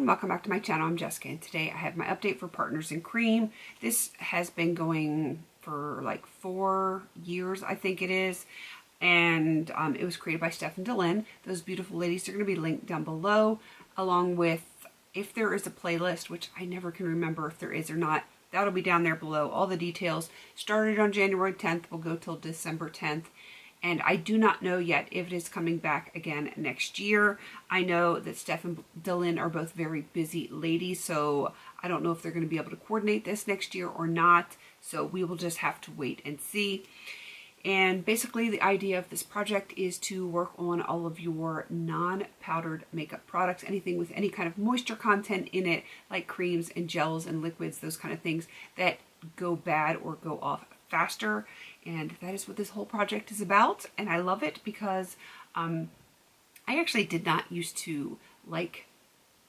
everyone, welcome back to my channel. I'm Jessica, and today I have my update for Partners in Cream. This has been going for like 4 years, I think it is, and it was created by Steph and Dylan. Those beautiful ladies are going to be linked down below, along with, if there is a playlist, which I never can remember if there is or not, that'll be down there below. All the details started on January 10th, will go till December 10th. And I do not know yet if it is coming back again next year. I know that Steph and Dylan are both very busy ladies, so I don't know if they're going to be able to coordinate this next year or not. So we will just have to wait and see. And basically the idea of this project is to work on all of your non-powdered makeup products, anything with any kind of moisture content in it, like creams and gels and liquids, those kind of things that go bad or go off faster. And that is what this whole project is about, and I love it because I actually did not used to like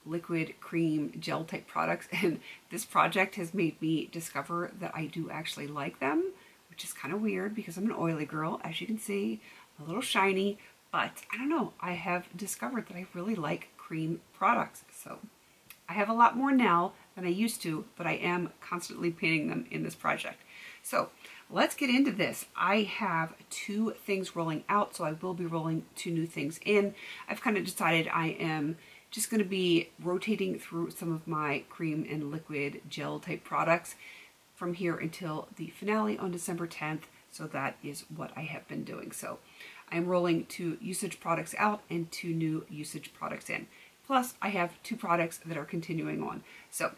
liquid cream gel type products, and this project has made me discover that I do actually like them, which is kind of weird because I'm an oily girl, as you can see, a little shiny, but I don't know, I have discovered that I really like cream products. So I have a lot more now than I used to, but I am constantly painting them in this project. So let's get into this. I have 2 things rolling out, so I will be rolling 2 new things in. I've kind of decided I am just going to be rotating through some of my cream and liquid gel type products from here until the finale on December 10th. So that is what I have been doing. So I'm rolling 2 usage products out and 2 new usage products in. Plus I have 2 products that are continuing on. So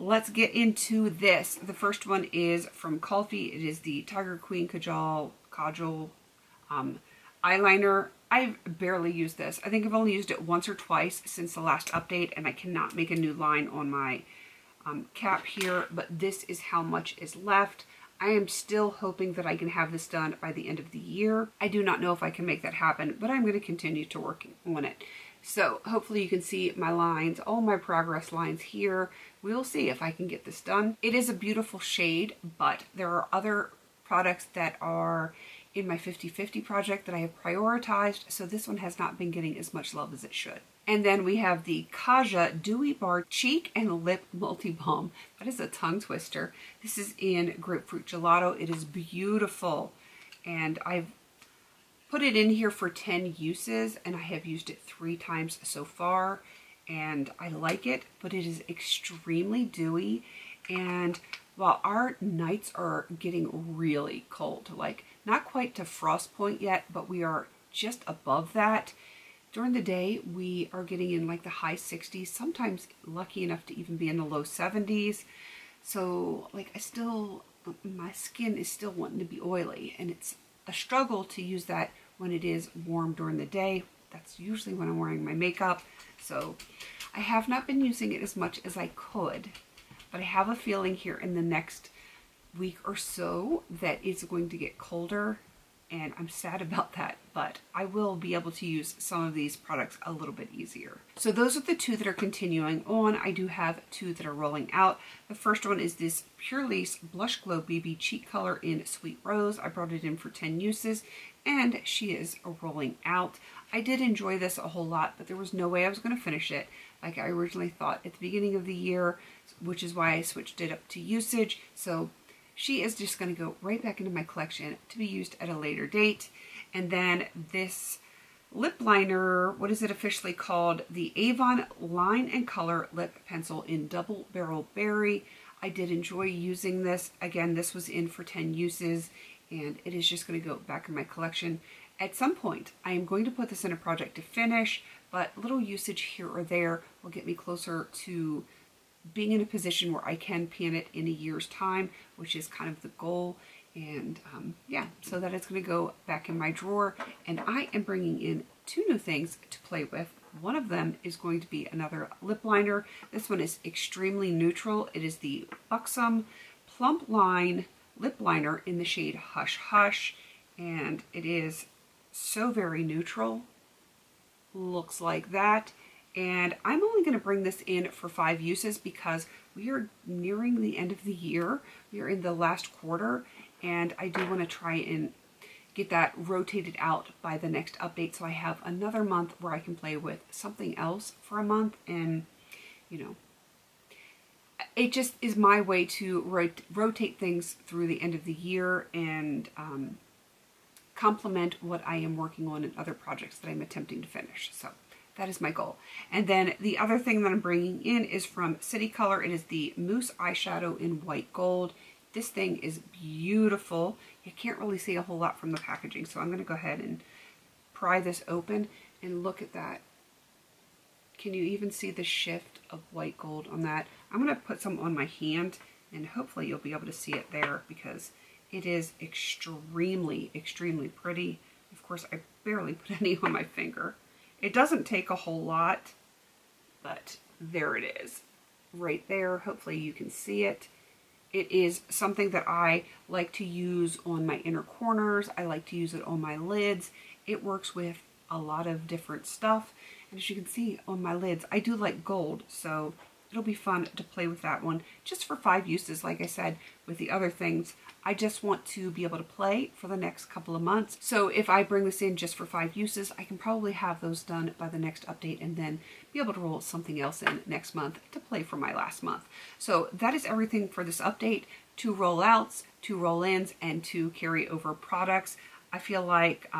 let's get into this. The first one is from Kofi. It is the Tiger Queen Kajal eyeliner. I've barely used this. I think I've only used it once or twice since the last update, and I cannot make a new line on my cap here, but this is how much is left. I am still hoping that I can have this done by the end of the year. I do not know if I can make that happen, but I'm going to continue to work on it. So hopefully you can see my lines, all my progress lines here. We'll see if I can get this done. It is a beautiful shade, but there are other products that are in my 50/50 project that I have prioritized, so this one has not been getting as much love as it should. And then we have the Kaja Dewy Bar Cheek and Lip Multi Balm. That is a tongue twister. This is in Grapefruit Gelato. It is beautiful, and I've put it in here for 10 uses, and I have used it 3 times so far, and I like it, but it is extremely dewy. And while our nights are getting really cold, like not quite to frost point yet, but we are just above that. During the day, we are getting in like the high 60s, sometimes lucky enough to even be in the low 70s. So like my skin is still wanting to be oily, and it's a struggle to use that when it is warm during the day. That's usually when I'm wearing my makeup. So I have not been using it as much as I could, but I have a feeling here in the next week or so that it's going to get colder, and I'm sad about that, but I will be able to use some of these products a little bit easier. So those are the 2 that are continuing on. I do have 2 that are rolling out. The first one is this Purelease Blush Glow BB Cheek Color in Sweet Rose. I brought it in for 10 uses, and she is rolling out. I did enjoy this a whole lot, but there was no way I was going to finish it like I originally thought at the beginning of the year, which is why I switched it up to usage. So she is just going to go right back into my collection to be used at a later date. And then this lip liner, what is it officially called? The Avon Line and Color Lip Pencil in Double Barrel Berry. I did enjoy using this. Again, this was in for 10 uses, and it is just going to go back in my collection. At some point, I am going to put this in a project to finish, but little usage here or there will get me closer to being in a position where I can pan it in a year's time, which is kind of the goal. And yeah, so that it's going to go back in my drawer. And I am bringing in 2 new things to play with. One of them is going to be another lip liner. This one is extremely neutral. It is the Buxom Plump Line lip liner in the shade Hush Hush, and it is so very neutral. Looks like that. And I'm only going to bring this in for 5 uses because we are nearing the end of the year. We are in the last quarter, and I do want to try and get that rotated out by the next update, so I have another month where I can play with something else for a month and you know, it just is my way to rotate things through the end of the year and complement what I am working on in other projects that I'm attempting to finish. So that is my goal. And then the other thing that I'm bringing in is from City Color. It is the Mousse Eyeshadow in White Gold. This thing is beautiful. You can't really see a whole lot from the packaging, so I'm going to go ahead and pry this open and look at that. Can you even see the shift of white gold on that? I'm going to put some on my hand and hopefully you'll be able to see it there, because it is extremely, extremely pretty. Of course, I barely put any on my finger. It doesn't take a whole lot, but there it is right there. Hopefully you can see it. It is something that I like to use on my inner corners. I like to use it on my lids. It works with a lot of different stuff. And as you can see on my lids, I do like gold, so it'll be fun to play with that one just for 5 uses. Like I said, with the other things, I just want to be able to play for the next couple of months. So if I bring this in just for 5 uses, I can probably have those done by the next update and then be able to roll something else in next month to play for my last month. So that is everything for this update: 2 rollouts, 2 roll-ins, and 2 carryover products. I feel like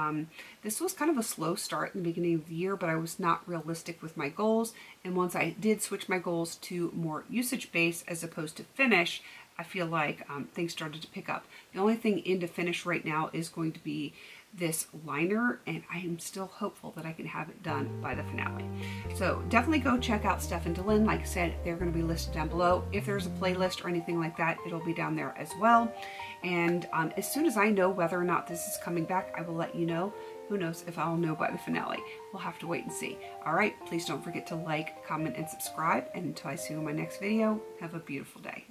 this was kind of a slow start in the beginning of the year, but I was not realistic with my goals. And once I did switch my goals to more usage-based as opposed to finish, I feel like things started to pick up. The only thing in to finish right now is going to be this liner, and I am still hopeful that I can have it done by the finale. So definitely go check out Steph and Dylan. Like I said, they're going to be listed down below. If there's a playlist or anything like that, it'll be down there as well. And as soon as I know whether or not this is coming back, I will let you know. Who knows if I'll know by the finale? We'll have to wait and see. All right, please don't forget to like, comment, and subscribe. And until I see you in my next video, have a beautiful day.